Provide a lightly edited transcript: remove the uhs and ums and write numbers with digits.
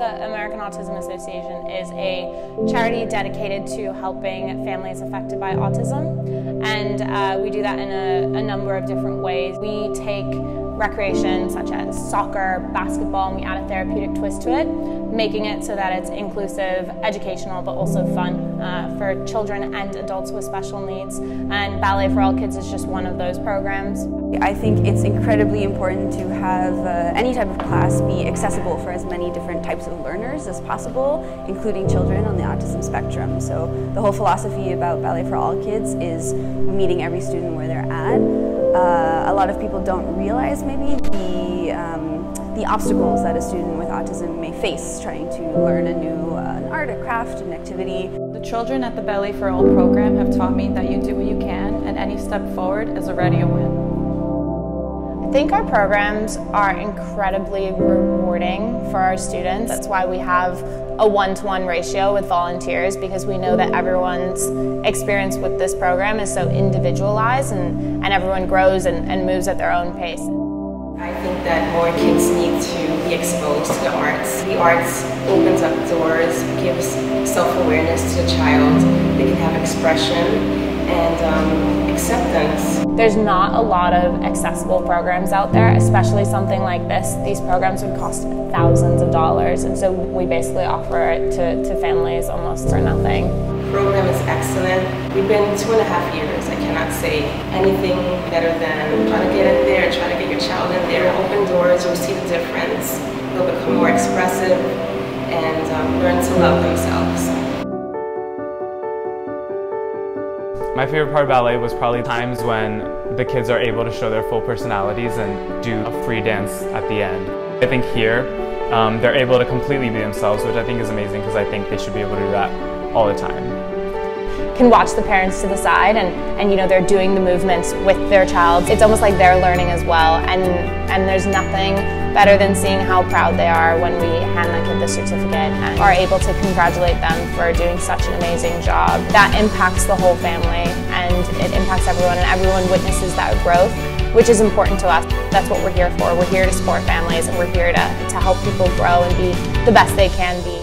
The American Autism Association is a charity dedicated to helping families affected by autism, and we do that in a number of different ways. We take recreation such as soccer, basketball, and we add a therapeutic twist to it, making it so that it's inclusive, educational, but also fun for children and adults with special needs. And Ballet for All Kids is just one of those programs. I think it's incredibly important to have any type of class be accessible for as many different types of learners as possible, including children on the autism spectrum. So the whole philosophy about Ballet for All Kids is meeting every student where they're at. A lot of people don't realize maybe the obstacles that a student with autism may face trying to learn a new an art, a craft, an activity. The children at the Ballet for All program have taught me that you do what you can, and any step forward is already a win. I think our programs are incredibly rewarding for our students. That's why we have a one-to-one ratio with volunteers, because we know that everyone's experience with this program is so individualized, and everyone grows and moves at their own pace. I think that more kids need to be exposed to the arts. The arts opens up doors, gives self-awareness to the child. They can have expression and acceptance. There's not a lot of accessible programs out there, especially something like this. These programs would cost thousands of dollars, and so we basically offer it to families almost for nothing. The program is excellent. We've been 2.5 years. I cannot say anything better than try to get in there, try to get your child in there, open doors, you'll see the difference. They'll become more expressive and learn to love themselves. My favorite part of ballet was probably times when the kids are able to show their full personalities and do a free dance at the end. I think here, they're able to completely be themselves, which I think is amazing because I think they should be able to do that all the time. You can watch the parents to the side and you know, they're doing the movements with their child. It's almost like they're learning as well, and there's nothing better than seeing how proud they are when we hand the kid the certificate and are able to congratulate them for doing such an amazing job. That impacts the whole family, and it impacts everyone, and everyone witnesses that growth, which is important to us. That's what we're here for. We're here to support families, and we're here to help people grow and be the best they can be.